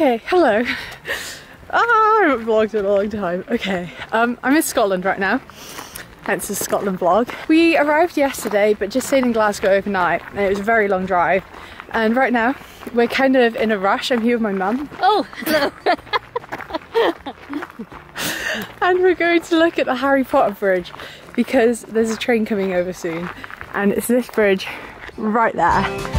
Okay, hello. I haven't vlogged in a long time. Okay, I'm in Scotland right now, hence the Scotland vlog. We arrived yesterday but just stayed in Glasgow overnight and it was a very long drive. And right now we're kind of in a rush. I'm here with my mum. Oh, hello. And we're going to look at the Harry Potter bridge because there's a train coming over soon and it's this bridge right there.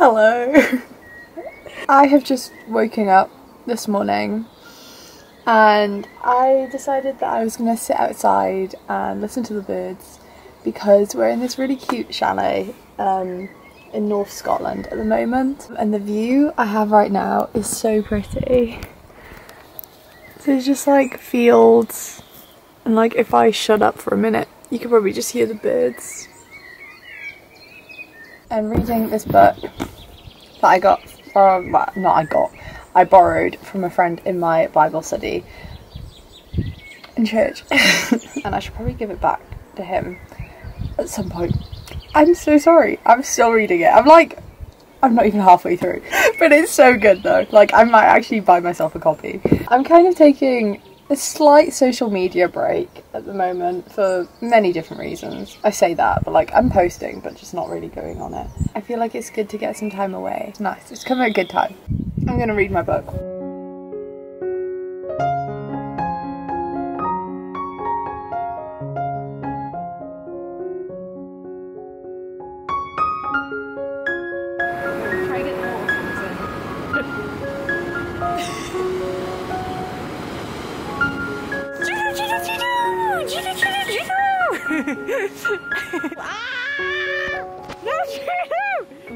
Hello. I have just woken up this morning and I decided that I was going to sit outside and listen to the birds because we're in this really cute chalet in North Scotland at the moment, and the view I have right now is so pretty. So it's just like fields, and like if I shut up for a minute you could probably just hear the birds. I'm reading this book that I got from, well, not I got, I borrowed from a friend in my Bible study in church. And I should probably give it back to him at some point. I'm so sorry, I'm still reading it. I'm not even halfway through, but it's so good though. Like, I might actually buy myself a copy. I'm kind of taking a slight social media break at the moment for many different reasons. I say that, but like I'm posting, but just not really going on it. I feel like it's good to get some time away. It's nice, it's come at a good time. I'm gonna read my book.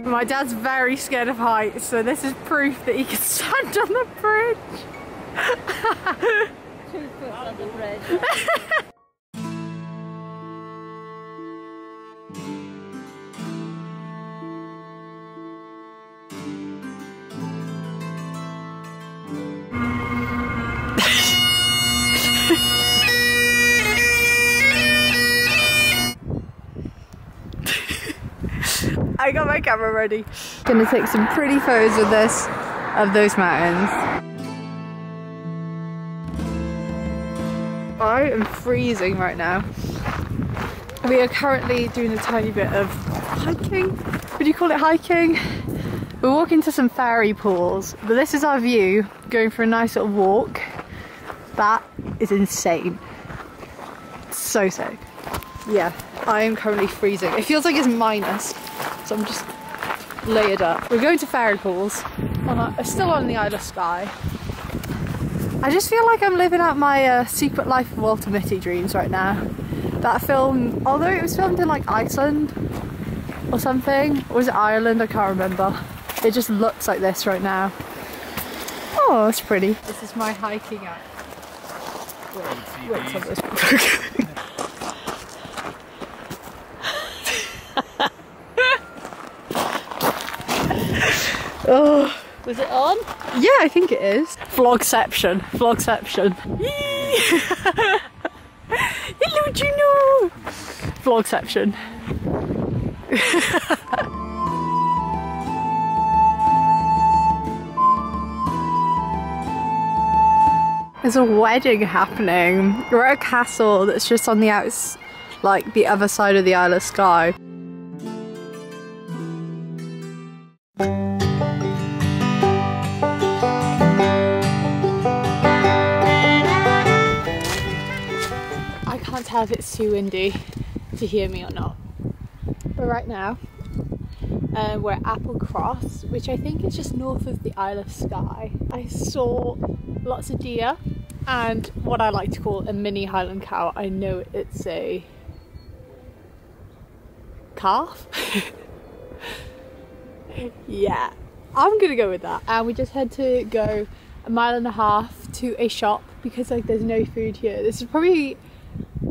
My dad's very scared of heights, so this is proof that he can stand on the bridge. 2 foot on the bridge. I got my camera ready. Gonna take some pretty photos of this, of those mountains. I am freezing right now. We are currently doing a tiny bit of hiking. Would you call it hiking? We're walking to some fairy pools, but this is our view, going for a nice little walk. That is insane. So sick. Yeah, I am currently freezing. It feels like it's minus. So I'm just layered up. We're going to Fairy Pools. Still on the Isle of Skye. I just feel like I'm living out my Secret Life of Walter Mitty dreams right now. That film, although it was filmed in like Iceland or something, or was it Ireland? I can't remember. It just looks like this right now. Oh, it's pretty. This is my hiking app. Wait, wait, wait. Oh. Was it on? Yeah, I think it is. Vlogception. Vlogception. Hello, Juno! Vlogception. There's a wedding happening. We're at a castle that's just on the outs, like the other side of the Isle of Skye. If it's too windy to hear me or not, but right now we're at Applecross, which I think is just north of the Isle of Skye. I saw lots of deer and what I like to call a mini Highland cow. I know it's a calf. Yeah, I'm gonna go with that. And we just had to go 1.5 miles to a shop because like there's no food here. This is probably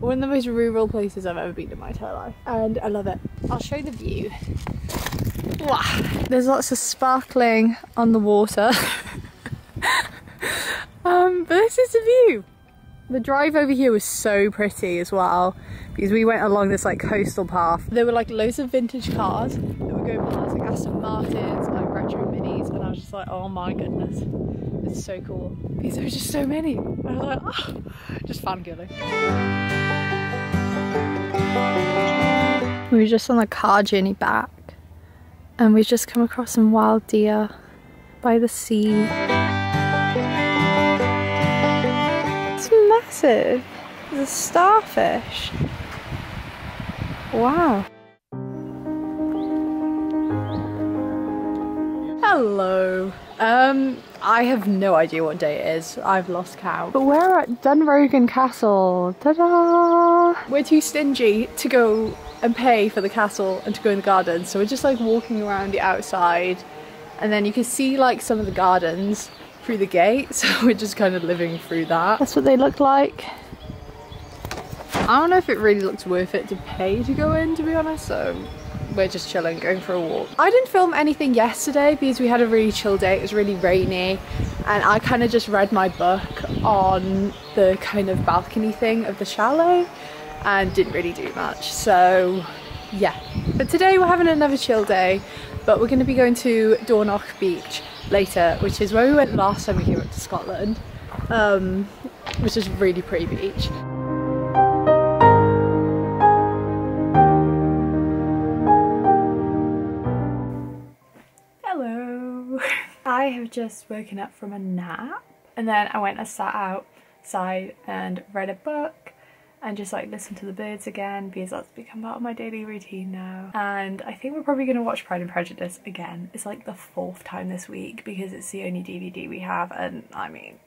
One of the most rural places I've ever been in my entire life, and I love it. I'll show you the view. Wow. There's lots of sparkling on the water. But this is the view. The drive over here was so pretty as well, because we went along this like coastal path. There were like loads of vintage cars that were going past, like Aston Martins, like retro minis, and I was just like, oh my goodness, it's so cool. Because there were just so many, and I was like, oh, just fangirling. We were just on the car journey back, and we've just come across some wild deer by the sea. Massive. There's a starfish. Wow. Hello. I have no idea what day it is. I've lost count. But we're at Dunvegan Castle. Ta-da! We're too stingy to go and pay for the castle and to go in the garden, so we're just like walking around the outside, and then you can see like some of the gardens through the gate, so we're just kind of living through that. That's what they look like. I don't know if it really looks worth it to pay to go in, to be honest, so we're just chilling, going for a walk. I didn't film anything yesterday because we had a really chill day. It was really rainy, and I kind of just read my book on the kind of balcony thing of the chalet and didn't really do much, so yeah. But today we're having another chill day, but we're going to be going to Dornoch Beach later, which is where we went last time we came up to Scotland, which is a really pretty beach. Hello! I have just woken up from a nap, and then I went and sat outside and read a book and just like listen to the birds again, because that's become part of my daily routine now. And I think we're probably going to watch Pride and Prejudice again. It's like the 4th time this week because it's the only DVD we have, and I mean,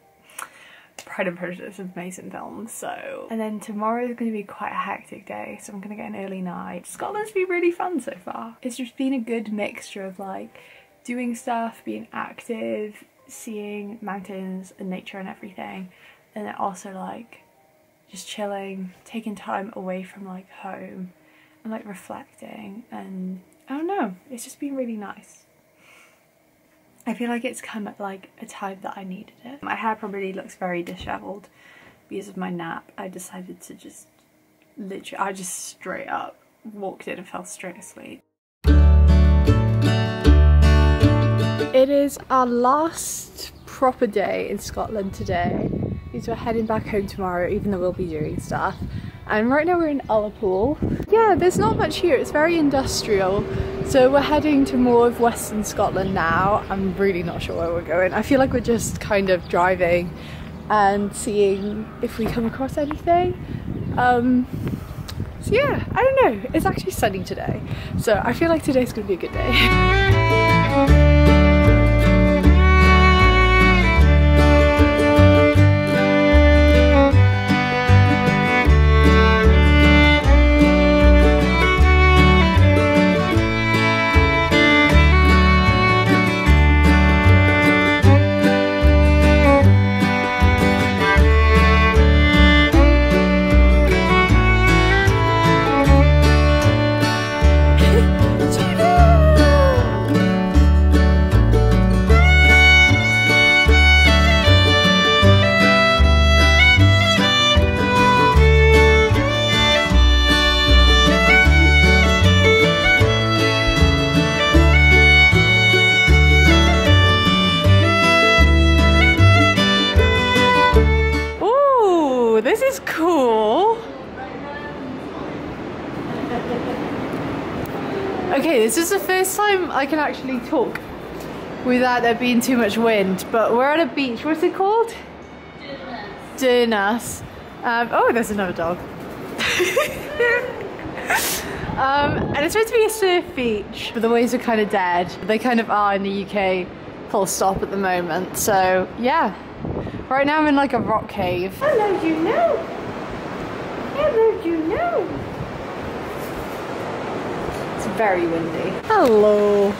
Pride and Prejudice is an amazing film, so. And then tomorrow is going to be quite a hectic day, so I'm going to get an early night. Scotland's been really fun so far. It's just been a good mixture of like doing stuff, being active, seeing mountains and nature and everything, and then also like just chilling, taking time away from like home and like reflecting, and I don't know, it's just been really nice. I feel like it's come at like a time that I needed it. My hair probably looks very disheveled because of my nap. I decided to just literally, I just straight up walked in and fell straight asleep. It is our last proper day in Scotland today. We're heading back home tomorrow, even though we'll be doing stuff. And right now we're in Ullapool. Yeah, there's not much here, it's very industrial. So we're heading to more of Western Scotland now. I'm really not sure where we're going. I feel like we're just kind of driving and seeing if we come across anything. So yeah, I don't know. It's actually sunny today, so I feel like today's gonna be a good day. Okay, this is the first time I can actually talk without there being too much wind, but we're at a beach. What's it called? Durness. Oh, there's another dog. And it's meant to be a surf beach, but the waves are kind of dead. They kind of are in the UK, full stop, at the moment. So yeah, right now I'm in like a rock cave. Hello, you know. Hello, you know. Very windy. Hello.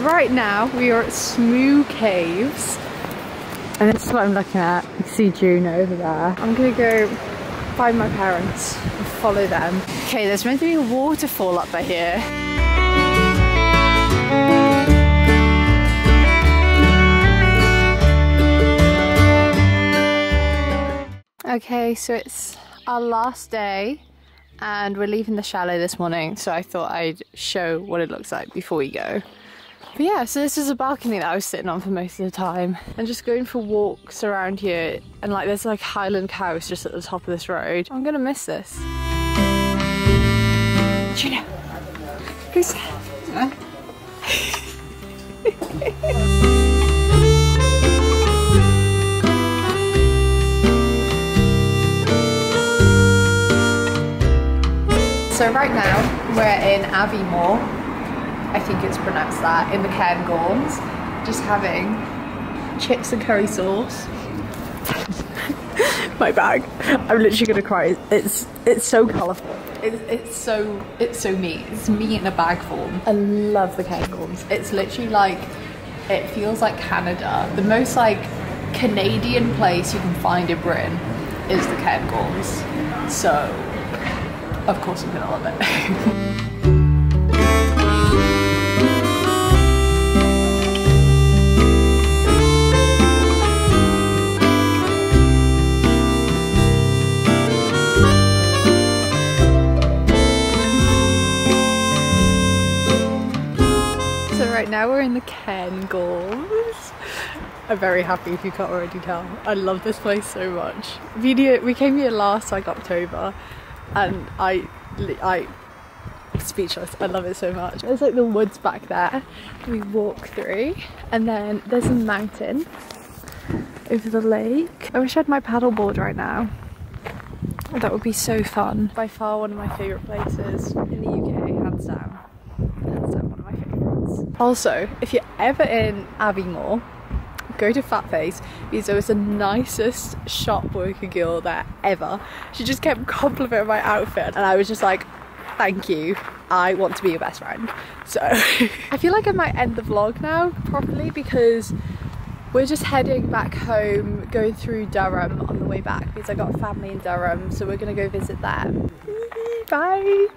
Right now we are at Smoo Caves, and this is what I'm looking at. You can see June over there. I'm gonna go find my parents and follow them. Okay, there's meant to be a waterfall up by here. Okay, so it's our last day and we're leaving the chalet this morning, so I thought I'd show what it looks like before we go. But yeah, so this is a balcony that I was sitting on for most of the time, and just going for walks around here, and like there's like Highland cows just at the top of this road. I'm gonna miss this. Gina, who's that? Huh? So right now we're in Aviemore, I think it's pronounced that, in the Cairngorms, just having chips and curry sauce. My bag, I'm literally gonna cry. It's so colourful. It's so meat. It's meat in a bag form. I love the Cairngorms. It's literally like, it feels like Canada. The most like Canadian place you can find in Britain is the Cairngorms. So. Of course I'm gonna love it. So right now we're in the Cairngorms. I'm very happy if you can't already tell. I love this place so much. We came here last like October. And I'm speechless, I love it so much. There's like the woods back there we walk through, and then there's a mountain over the lake. I wish I had my paddleboard right now. That would be so fun. By far one of my favourite places in the UK, hands down. Hands down one of my favourites. Also, if you're ever in Aviemore, go to Fatface because I was the nicest shop worker girl there ever. She just kept complimenting my outfit and I was just like, thank you, I want to be your best friend. So I feel like I might end the vlog now properly because we're just heading back home, going through Durham on the way back because I got family in Durham, so we're gonna go visit them. Bye.